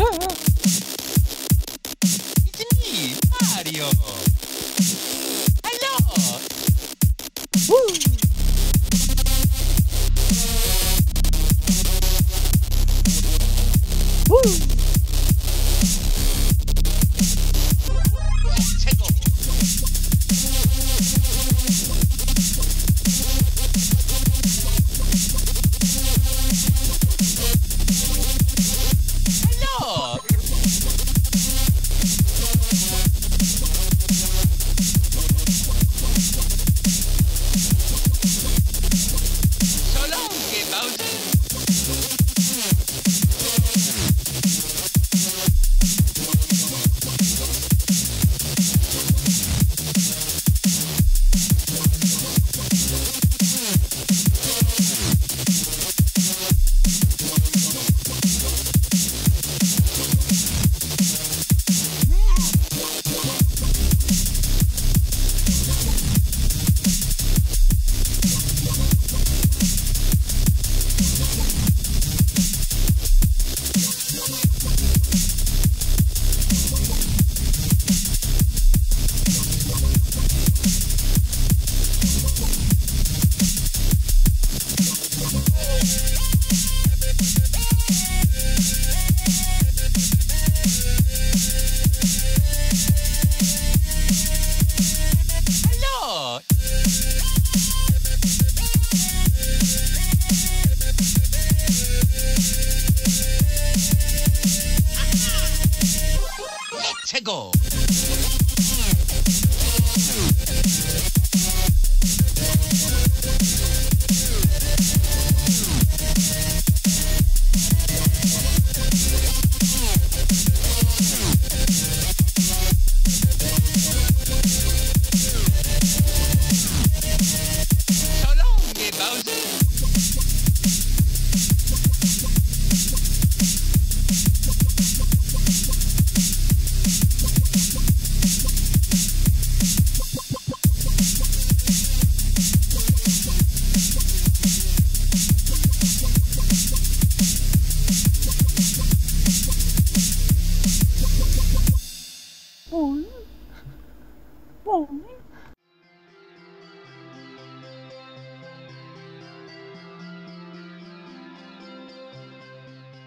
It's me, Mario. Hello. Woo. Go.